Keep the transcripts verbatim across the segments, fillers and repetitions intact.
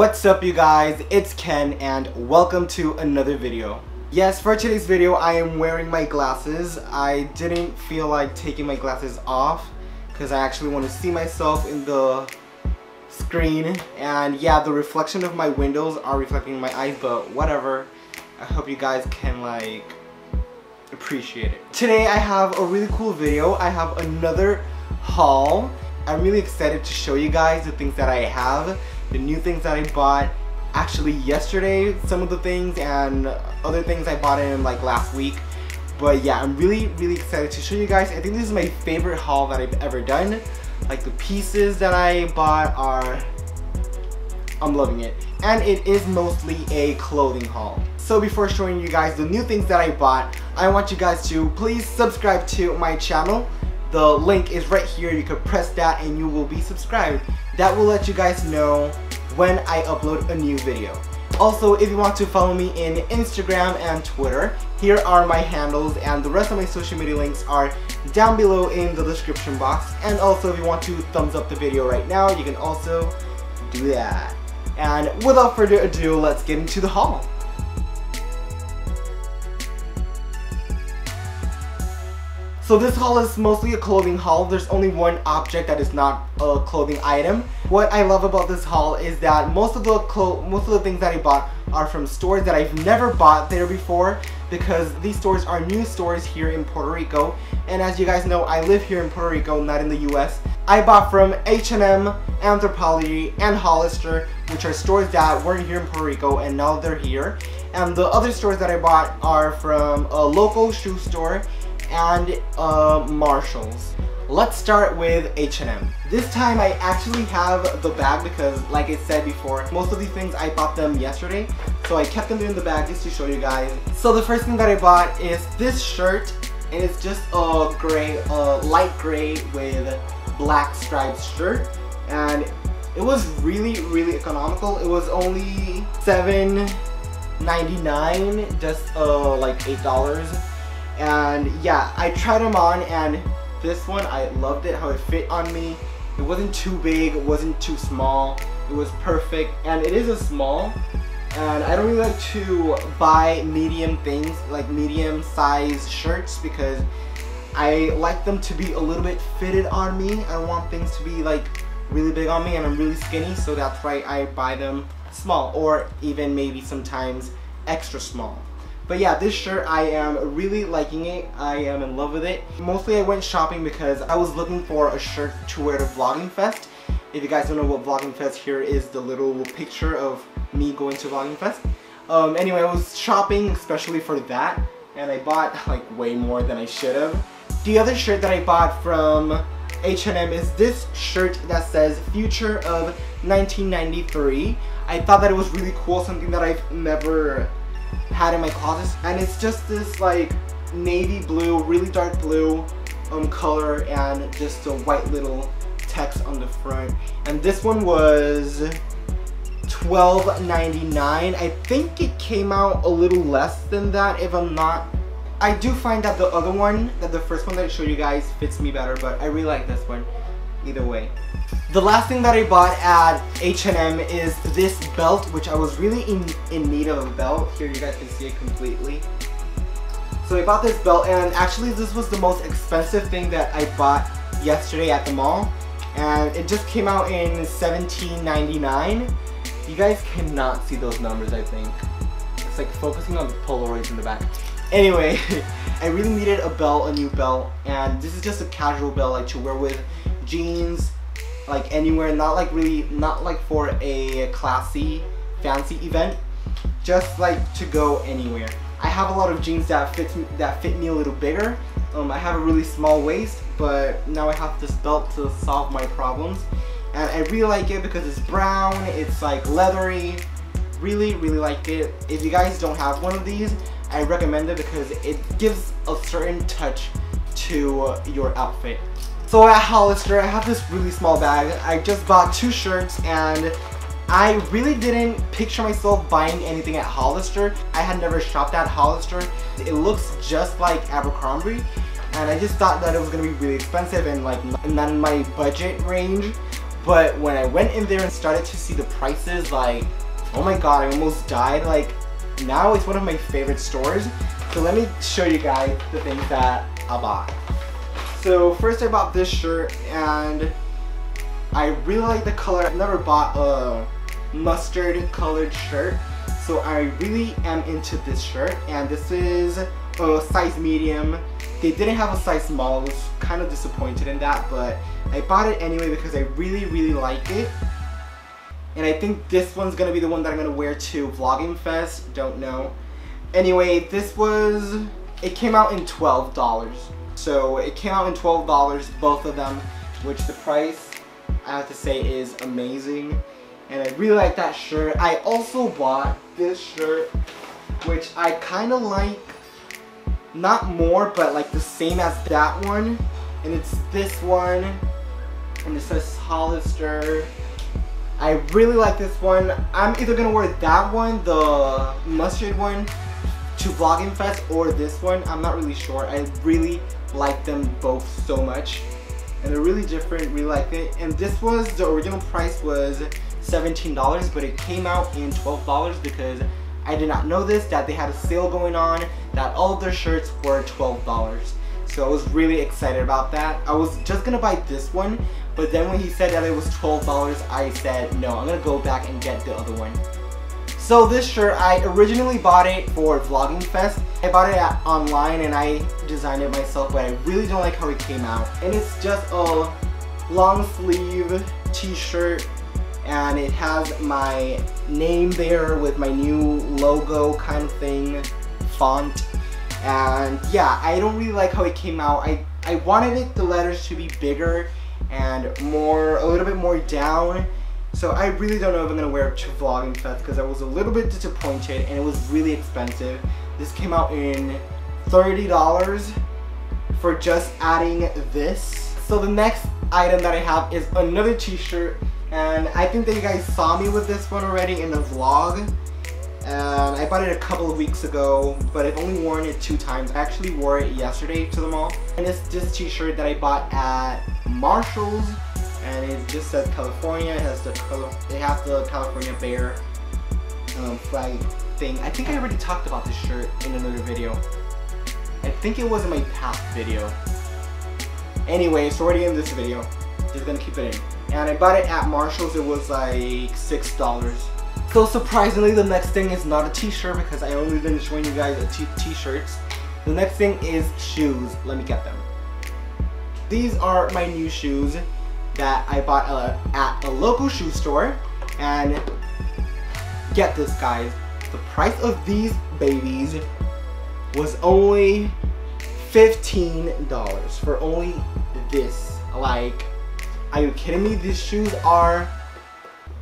What's up, you guys? It's Ken and welcome to another video. Yes, for today's video I am wearing my glasses. I didn't feel like taking my glasses off because I actually want to see myself in the screen, and yeah, the reflection of my windows are reflecting my eyes, but whatever. I hope you guys can like appreciate it. Today I have a really cool video. I have another haul. I'm really excited to show you guys the things that I have, the new things that I bought actually yesterday, some of the things, and other things I bought in like last week. But yeah, I'm really really excited to show you guys. I think this is my favorite haul that I've ever done. Like, the pieces that I bought are, I'm loving it, and it is mostly a clothing haul. So before showing you guys the new things that I bought, I want you guys to please subscribe to my channel. The link is right here. You can press that and you will be subscribed. That will let you guys know when I upload a new video. Also, if you want to follow me in Instagram and Twitter, here are my handles, and the rest of my social media links are down below in the description box. And also, if you want to thumbs up the video right now, you can also do that. And without further ado, let's get into the haul. So this haul is mostly a clothing haul. There's only one object that is not a clothing item. What I love about this haul is that most of the clo most of the things that I bought are from stores that I've never bought there before, because these stores are new stores here in Puerto Rico. And as you guys know, I live here in Puerto Rico, not in the U S. I bought from H and M, Anthropologie, and Hollister, which are stores that weren't here in Puerto Rico and now they're here. And the other stores that I bought are from a local shoe store and uh, Marshalls. Let's start with H and M. This time I actually have the bag because, like I said before, most of these things I bought them yesterday, so I kept them in the bag just to show you guys. So the first thing that I bought is this shirt, and it's just a gray, uh, light gray with black striped shirt, and it was really really economical. It was only seven ninety-nine, just uh, like eight dollars. And yeah, I tried them on, and this one, I loved it, how it fit on me. It wasn't too big, it wasn't too small, it was perfect. And it is a small, and I don't really like to buy medium things, like medium sized shirts, because I like them to be a little bit fitted on me. I don't want things to be like really big on me, and I'm really skinny, so that's why I buy them small, or even maybe sometimes extra small. But yeah, this shirt, I am really liking it. I am in love with it. Mostly I went shopping because I was looking for a shirt to wear to Vlogging Fest. If you guys don't know what Vlogging Fest, here is the little picture of me going to Vlogging Fest. Um, anyway, I was shopping especially for that, and I bought like way more than I should have. The other shirt that I bought from H and M is this shirt that says Future of nineteen ninety-three. I thought that it was really cool, something that I've never had in my closet, and it's just this like navy blue, really dark blue um color, and just a white little text on the front. And this one was twelve ninety-nine. I think it came out a little less than that, if I'm not. I do find that the other one, that the first one that I showed you guys, fits me better, but I really like this one either way. The last thing that I bought at H and M is this belt, which I was really in, in need of a belt. Here you guys can see it completely. So I bought this belt, and actually this was the most expensive thing that I bought yesterday at the mall. And it just came out in seventeen ninety-nine. You guys cannot see those numbers, I think. It's like focusing on the Polaroids in the back. Anyway, I really needed a belt, a new belt, and this is just a casual belt, like to wear with jeans, like anywhere, not like really, not like for a classy, fancy event, just like to go anywhere. I have a lot of jeans that fits me, that fit me a little bigger. Um, I have a really small waist, but now I have this belt to solve my problems, and I really like it because it's brown, it's like leathery. Really, really like it. If you guys don't have one of these, I recommend it because it gives a certain touch to your outfit. So at Hollister, I have this really small bag. I just bought two shirts, and I really didn't picture myself buying anything at Hollister. I had never shopped at Hollister. It looks just like Abercrombie, and I just thought that it was gonna be really expensive and like not in my budget range. But when I went in there and started to see the prices, like, oh my god, I almost died. Like, now it's one of my favorite stores. So let me show you guys the things that I bought. So first I bought this shirt, and I really like the color. I've never bought a mustard colored shirt, so I really am into this shirt. And this is a size medium. They didn't have a size small. I was kind of disappointed in that, but I bought it anyway because I really, really like it. And I think this one's gonna be the one that I'm gonna wear to Vlogging Fest. Don't know. Anyway, this was, it came out in twelve dollars. So it came out in twelve dollars, both of them, which the price, I have to say, is amazing. And I really like that shirt. I also bought this shirt, which I kind of like, not more, but like the same as that one. And it's this one, and it says Hollister. I really like this one. I'm either gonna wear that one, the mustard one, to Vlogging Fest, or this one. I'm not really sure. I really like them both so much. And they're really different, really like it. And this was, the original price was seventeen dollars, but it came out in twelve dollars because I did not know this, that they had a sale going on, that all of their shirts were twelve dollars. So I was really excited about that. I was just gonna buy this one, but then when he said that it was twelve dollars, I said, no, I'm gonna go back and get the other one. So this shirt, I originally bought it for Vlogging Fest. I bought it at, online, and I designed it myself, but I really don't like how it came out. And it's just a long sleeve t-shirt, and it has my name there with my new logo kind of thing, font. And yeah, I don't really like how it came out. I, I wanted it, the letters to be bigger and more, a little bit more down. So I really don't know if I'm gonna wear it to Vlogging Fest because I was a little bit disappointed, and it was really expensive. This came out in thirty dollars for just adding this. So the next item that I have is another t-shirt, and I think that you guys saw me with this one already in the vlog. And I bought it a couple of weeks ago, but I've only worn it two times. I actually wore it yesterday to the mall. And it's this t-shirt that I bought at Marshalls, and it just says California. It has the, it has the California bear um, flag thing. I think I already talked about this shirt in another video. I think it was in my past video. Anyway, it's already in this video. Just gonna keep it in. And I bought it at Marshalls. It was like six dollars. So surprisingly, the next thing is not a t-shirt because I only been showing you guys t-shirts. The next thing is shoes. Let me get them. These are my new shoes that I bought uh, at a local shoe store. And get this, guys. The price of these babies was only fifteen dollars for only this. Like, are you kidding me? These shoes are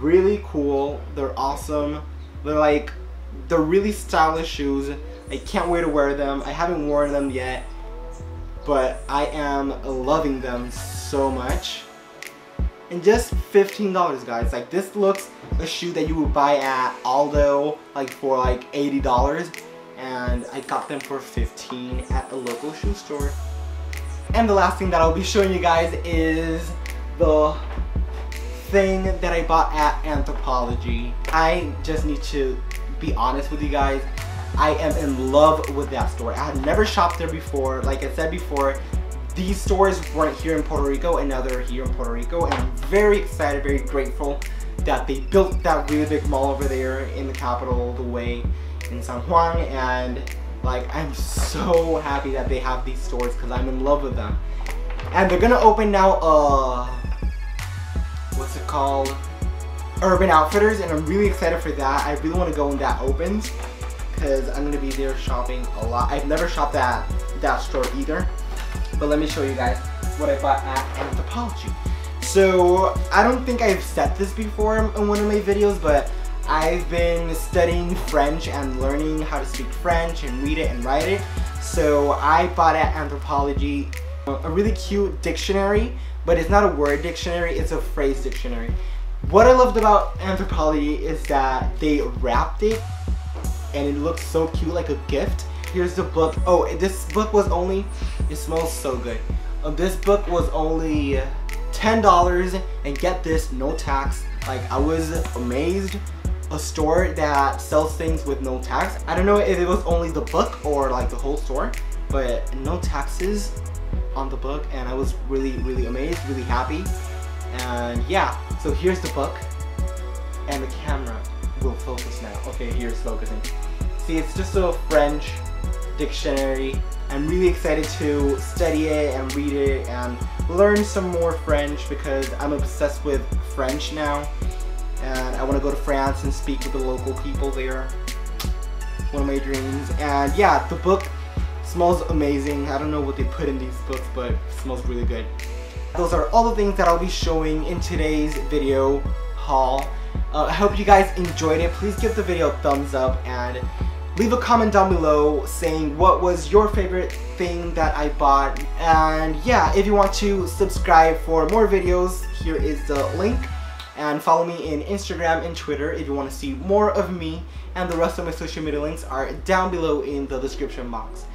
really cool. They're awesome. They're like, they're really stylish shoes. I can't wait to wear them. I haven't worn them yet, but I am loving them so much. And just fifteen dollars, guys. Like, this looks a shoe that you would buy at Aldo, like for like eighty dollars, and I got them for fifteen dollars at a local shoe store. And the last thing that I'll be showing you guys is the thing that I bought at Anthropologie. I just need to be honest with you guys. I am in love with that store. I had never shopped there before. Like I said before, these stores weren't here in Puerto Rico, and now they're here in Puerto Rico, and I'm very excited, very grateful that they built that really big mall over there in the capital, the way in San Juan. And like, I'm so happy that they have these stores because I'm in love with them. And they're gonna open now a, what's it called, Urban Outfitters, and I'm really excited for that. I really want to go when that opens because I'm gonna be there shopping a lot. I've never shopped at that store either, but let me show you guys what I bought at Anthropologie. So I don't think I've said this before in one of my videos, but I've been studying French and learning how to speak French and read it and write it. So I bought at Anthropologie a really cute dictionary, but it's not a word dictionary, it's a phrase dictionary. What I loved about Anthropologie is that they wrapped it, and it looks so cute, like a gift. Here's the book. Oh, this book was only, it smells so good. Uh, this book was only ten dollars and get this, no tax. Like, I was amazed. A store that sells things with no tax. I don't know if it was only the book or like the whole store, but no taxes on the book, and I was really, really amazed, really happy. And yeah, so here's the book, and the camera will focus now. Okay, here's focusing. See, it's just a French dictionary. I'm really excited to study it and read it and learn some more French because I'm obsessed with French now. And I want to go to France and speak with the local people there. One of my dreams. And yeah, the book smells amazing. I don't know what they put in these books, but it smells really good. Those are all the things that I'll be showing in today's video haul. Uh, I hope you guys enjoyed it. Please give the video a thumbs up and leave a comment down below saying what was your favorite thing that I bought. And yeah, if you want to subscribe for more videos, here is the link. And follow me in Instagram and Twitter if you want to see more of me, and the rest of my social media links are down below in the description box.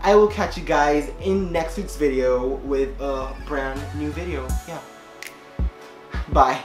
I will catch you guys in next week's video with a brand new video. Yeah. Bye.